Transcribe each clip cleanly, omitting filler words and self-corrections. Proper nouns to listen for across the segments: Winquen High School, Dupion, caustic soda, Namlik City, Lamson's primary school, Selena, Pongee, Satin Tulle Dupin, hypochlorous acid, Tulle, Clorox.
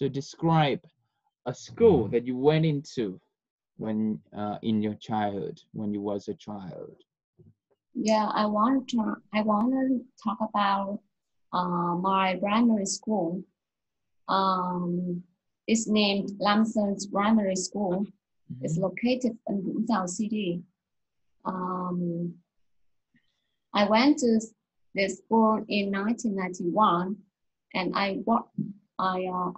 So describe a school that you went into when in your childhood, when you was a child. Yeah, I want to talk about my primary school. It's named Lamson's Primary School. Mm-hmm. It's located in Vũng Tàu City. I went to this school in 1991, and I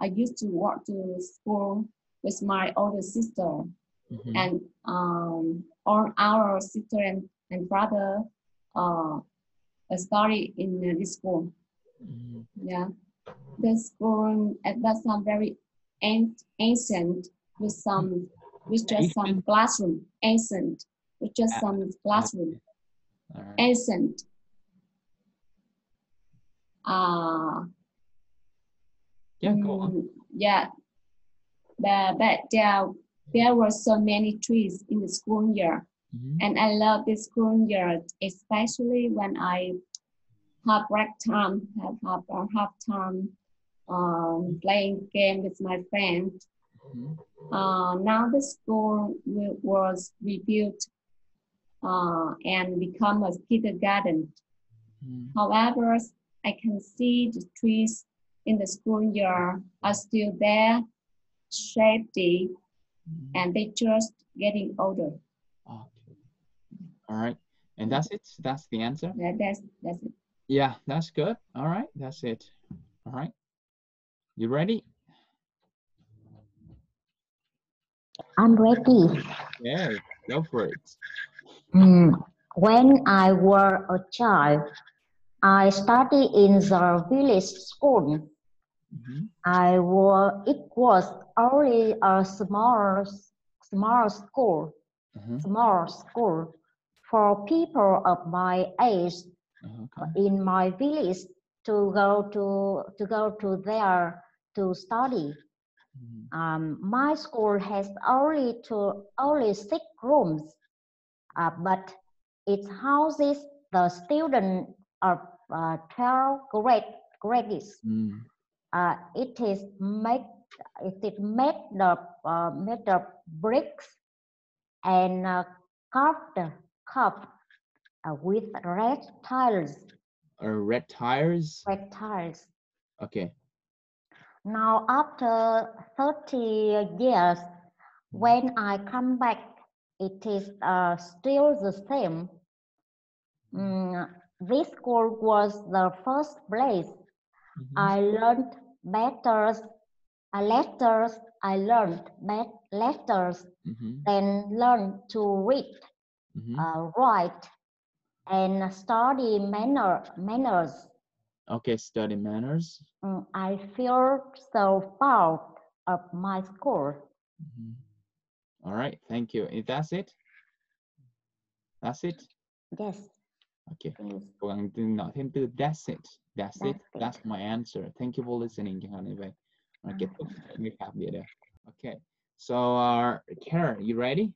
used to walk to school with my older sister. Mm-hmm. And all our sister and brother studied in this school. Mm-hmm. Yeah, the school at that time very ancient, with some with just some classroom. All right. Ancient. Yeah, go on. Yeah, but there were so many trees in the school year. Mm-hmm. And I love this school year, especially when I have break time, playing game with my friends. Mm-hmm. Now the school was rebuilt and become a kindergarten. Mm-hmm. However, I can see the trees in the school year are still there, shady, mm-hmm. and they just getting older. Okay. All right, and that's it. That's the answer. Yeah, that's it. Yeah, that's good. All right, that's it. All right, you ready? I'm ready. Yeah, go for it. When I was a child, I studied in the village school. Mm-hmm. It was only a small school, mm-hmm. small school for people of my age. Okay. In my village to go to there to study. Mm-hmm. My school has only 6 rooms, but it houses the students of 12 grades. Mm-hmm. It is made of bricks and carved with red tiles. Red tiles. Red tiles. Okay. Now, after 30 years, when I come back, it is still the same. This school was the first place mm-hmm. I learned letters, mm-hmm. then learned to read, mm-hmm. Write, and study manners. Okay, study manners. I feel so proud of my school. Mm-hmm. All right, thank you. That's it? That's it? Yes. Okay. That's it. That's my answer. Thank you for listening. Okay. So, Karen, you ready?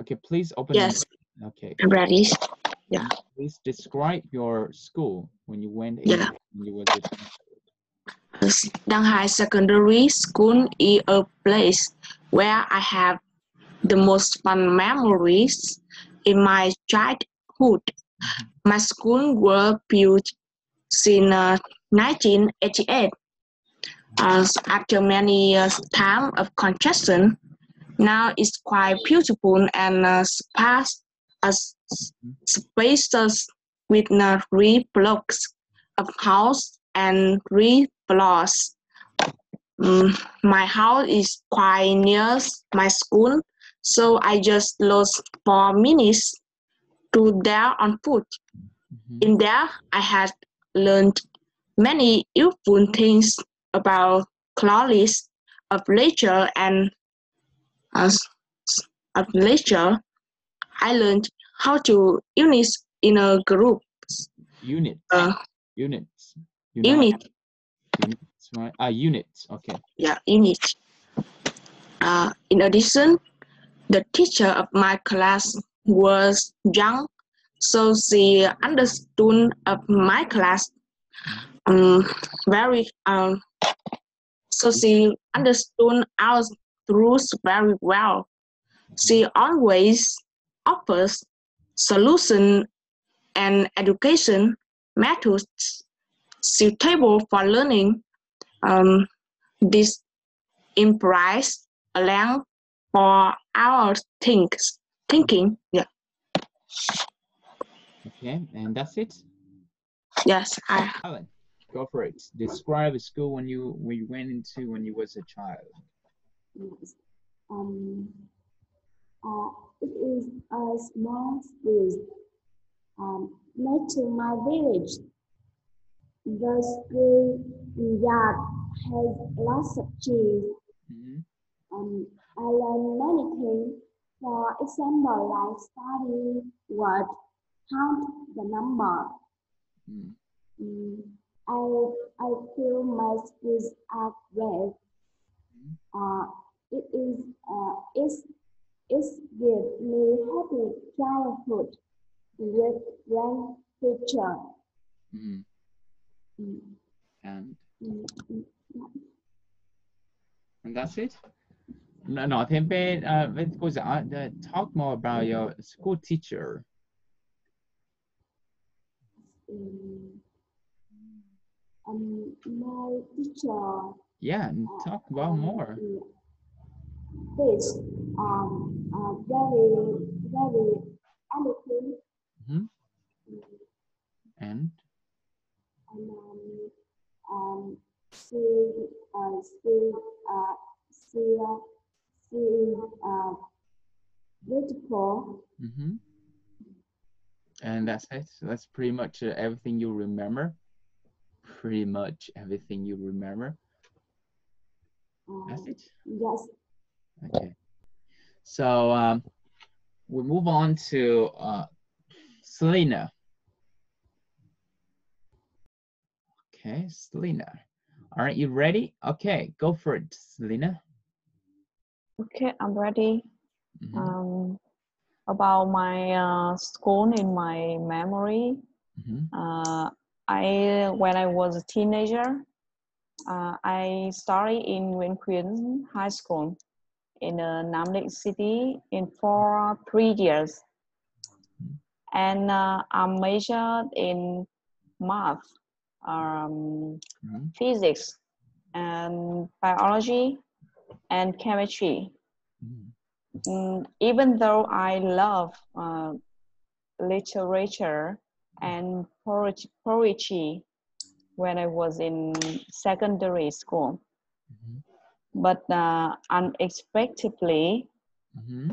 Okay, please open. Yes. It. Okay. I'm ready. Yeah. Please describe your school when you went in. Yeah. When you were Đăng Hải Secondary School is a place where I have the most fun memories in my childhood. My school was built since 1988. After many years' time of construction, now it's quite beautiful and sparse. Spaces with 3 blocks of house and 3 floors. My house is quite near my school, so I just lost 4 minutes to there on foot. Mm-hmm. In there, I had learned many useful things about classes of literature and of literature. I learned how to units in a group. Units. Units. Unit. Units. Right. Units. Okay. Yeah, units. In addition, the teacher of my class was young, so she understood of my class very so she understood our rules very well. She always offers solutions and education methods suitable for learning. This implies a length for our thinking. Yeah. Okay, and that's it? Yes, I Alan, go for it. Describe the school when you went into when you was a child. It is a small school next to my village. The school yard has lots of trees. I learned many things. For example, like studying word, count the number. I feel my skills are great. It gives me happy childhood with one teacher. And that's it. No, Tempe, talk more about your school teacher. My teacher. Yeah, talk about more. This very eloquent. She is beautiful. And that's it. So that's pretty much everything you remember. That's it? Yes. Okay. So we move on to Selena. Okay, Selena. Are you ready? Okay, go for it, Selena. Okay, I'm ready. About my school in my memory, when I was a teenager, I studied in Winquen High School in Namlik City in 3 years. And I majored in math, physics, and biology, and chemistry. Even though I love literature and poetry when I was in secondary school, but unexpectedly,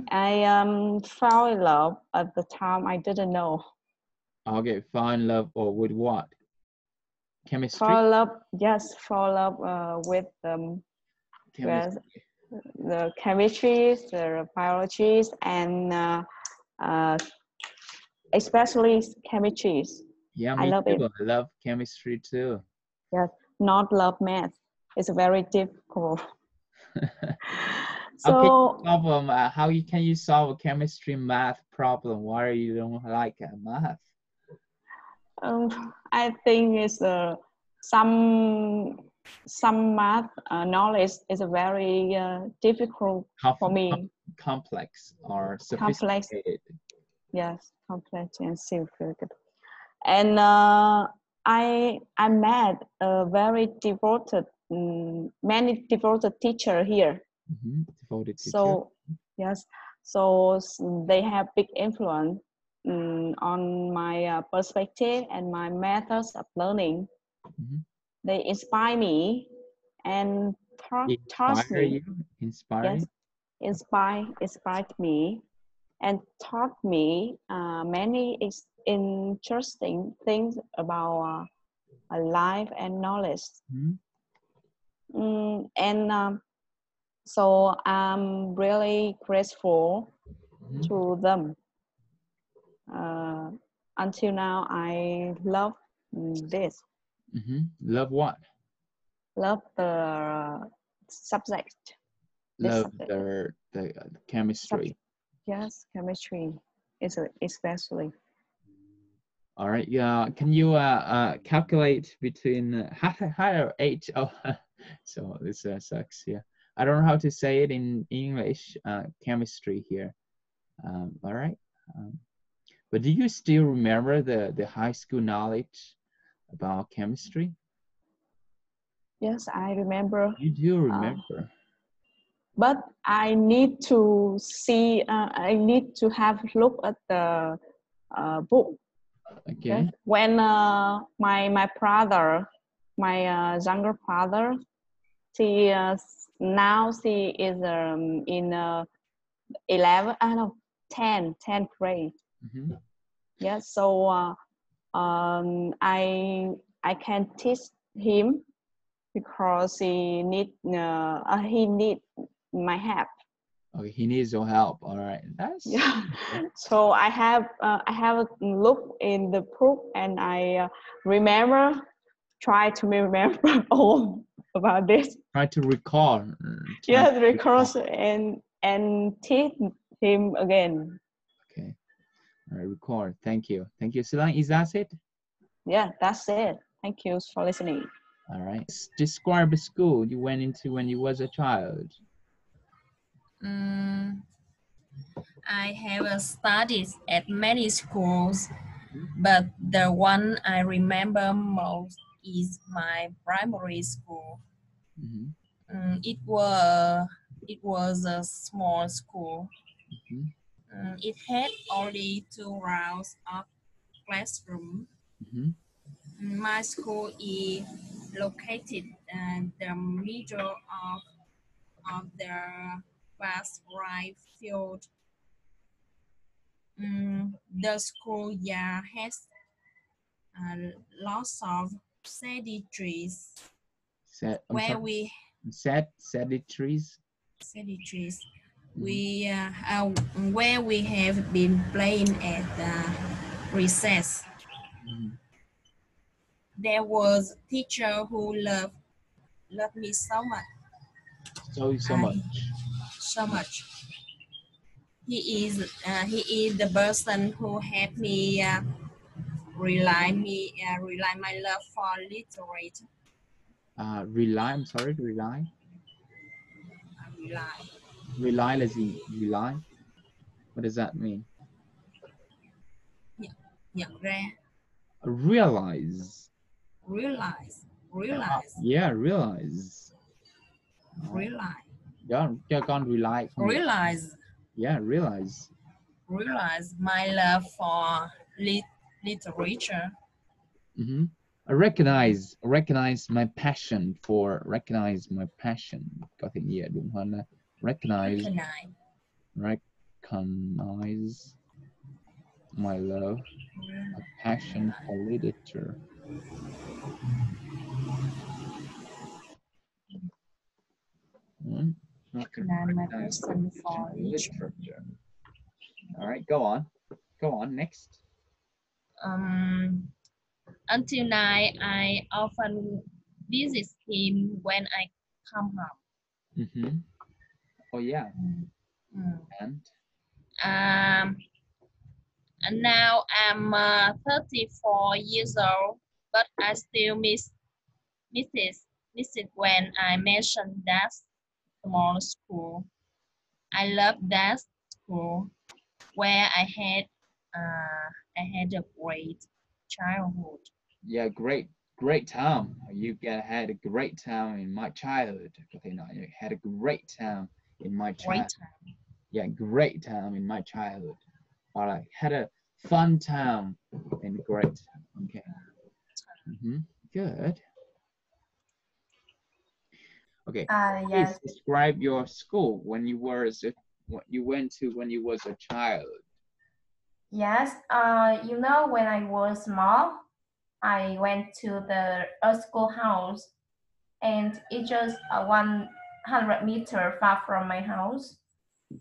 I fell in love at the time. I didn't know. Okay, fell in love or with what? Chemistry? Fall in love, yes, fall in love with the chemistry, the biologies, and especially chemistries. Yeah, I love it. I love chemistry too. Yes, not love math. It's very difficult. So, problem. How can you solve a chemistry math problem? Why you don't like math? I think it's some math knowledge is very difficult for me. Complex or sophisticated. Yes, complex and sophisticated. And I met a very devoted, many devoted teacher here. Devoted teacher. So yes, so they have big influence on my perspective and my methods of learning. They inspire me and taught me. Inspired me and taught me many interesting things about life and knowledge. And so I'm really grateful to them. Until now, I love this. Love what? Love the subject. Love the chemistry. Yes, chemistry is especially. All right. Yeah. Can you calculate between higher age? Oh, So this sucks. Yeah, I don't know how to say it in English. Chemistry here. All right. But do you still remember the high school knowledge about chemistry? Yes, I remember. You do remember. But I need to see, I need to have a look at the book. Okay. When my brother, my younger brother, he, now he is in 10th grade. Mm-hmm. Yeah, so I can teach him because he need my help. Okay, he needs your help. All right, that's yeah. So I have a look in the book and I remember, try to remember all about this. Try to recall. Yes, recall and teach him again. Okay. All right, record. Thank you. Thank you, Selena. Is that it? Yeah, that's it. Thank you for listening. All right. Describe the school you went into when you was a child. I have studied at many schools, but the one I remember most is my primary school. Mm-hmm. It was a small school. Mm-hmm. It had only 2 rounds of classroom. Mm-hmm. My school is located in the middle of the vast rice field. The school yard has lots of shady trees. Shady trees. Shady trees. Where we have been playing at recess. Mm. There was a teacher who loved me so much. So much. He is the person who helped me rely my love for literature. Rely as in rely. What does that mean? Realize my love for literature. Mm-hmm. Recognize my passion. Có thể nghĩa đúng hơn là recognize my love, my passion for literature. Recognize my passion for literature. All right, go on next. Until now, I often visit him when I come home. Mm-hmm. Oh yeah. Mm. And now I'm 34 years old, but I still miss it when I mentioned that small school. I love that school where I had a great childhood. Yeah, great time. You had a great time in my childhood. You had a great time in my childhood. Yeah, great time in my childhood. All right, had a fun time and great. Okay. Mm-hmm. Good. Okay. Yes. Please describe your school when you was a child. Yes. You know, when I was small, I went to the schoolhouse, and it's just 100 meters far from my house.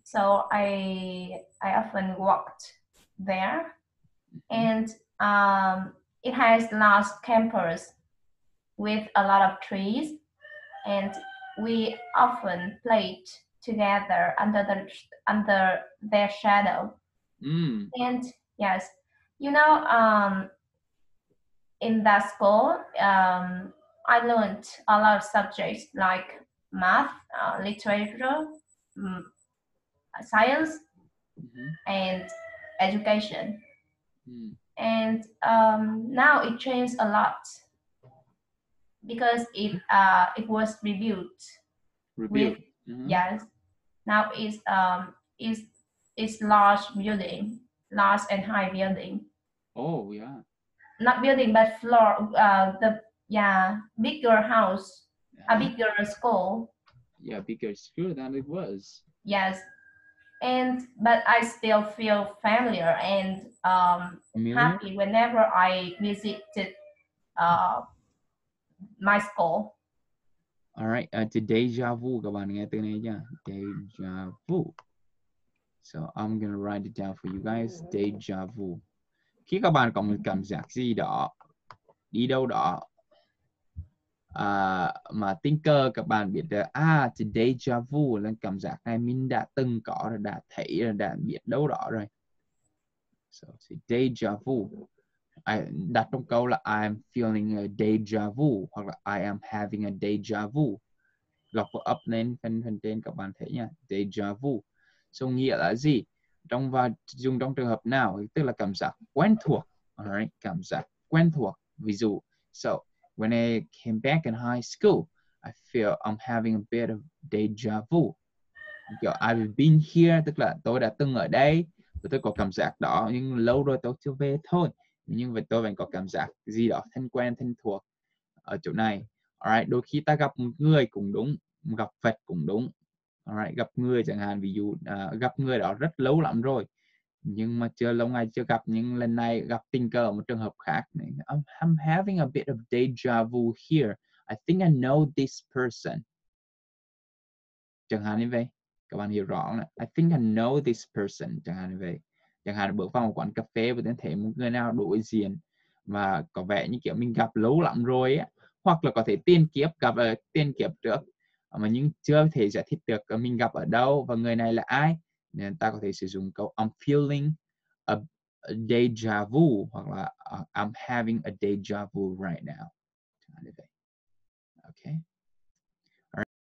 So I often walked there, and it has large campus with a lot of trees, and we often played together under their shadow. Mm. And yes, you know, in that school, I learned a lot of subjects like math, literature, science, and education. And now it changed a lot because it was rebuilt. Rebuilt. Yes. Now it's large building, large and high building. Oh yeah. Not building, but floor. Bigger house, a bigger school. Yeah, bigger school than it was. Yes. But I still feel familiar and happy whenever I visited my school. All right, to deja vu, các bạn nghe từ này nha. Deja vu. So I'm gonna write it down for you guys. Deja vu. Khi các bạn có một cảm giác gì đó, đi đâu đó, mà tình cờ các bạn biết được, thì deja vu là cảm giác này mình đã từng có rồi, đã thấy rồi, đã biết đâu đó rồi. So deja vu. Đặt trong câu là I'm feeling a deja vu hoặc là I am having a deja vu. Lọc vào up lên phần trên các bạn thấy nha, deja vu. So nghĩa là gì? Dùng trong trường hợp nào? Tức là cảm giác quen thuộc. Alright, cảm giác quen thuộc. Ví dụ, so when I came back in high school, I feel I'm having a bit of deja vu. Kiểu I've been here, tức là tôi đã từng ở đây, tôi có cảm giác đó nhưng lâu rồi tôi chưa về thôi. Nhưng mà tôi vẫn có cảm giác gì đó thân quen, thân thuộc ở chỗ này. Alright, đôi khi ta gặp một người cũng đúng, gặp vật cũng đúng. Alright, gặp người chẳng hạn, ví dụ gặp người đó rất lâu lắm rồi, nhưng mà chưa lâu ngày chưa gặp, nhưng lần này gặp tình cờ ở một trường hợp khác. I'm having a bit of deja vu here. I think I know this person. Chẳng hạn như vậy, các bạn hiểu rõ không? I think I know this person, chẳng hạn như vậy. Chẳng hạn bước vào một quán cà phê và thấy một người nào đối diện mà có vẻ như kiểu mình gặp lâu lắm rồi ấy. Hoặc là có thể tiên kiếp trước mà nhưng chưa thể giải thích được mình gặp ở đâu và người này là ai, nên ta có thể sử dụng câu I'm feeling a deja vu hoặc là I'm having a deja vu right now. Okay.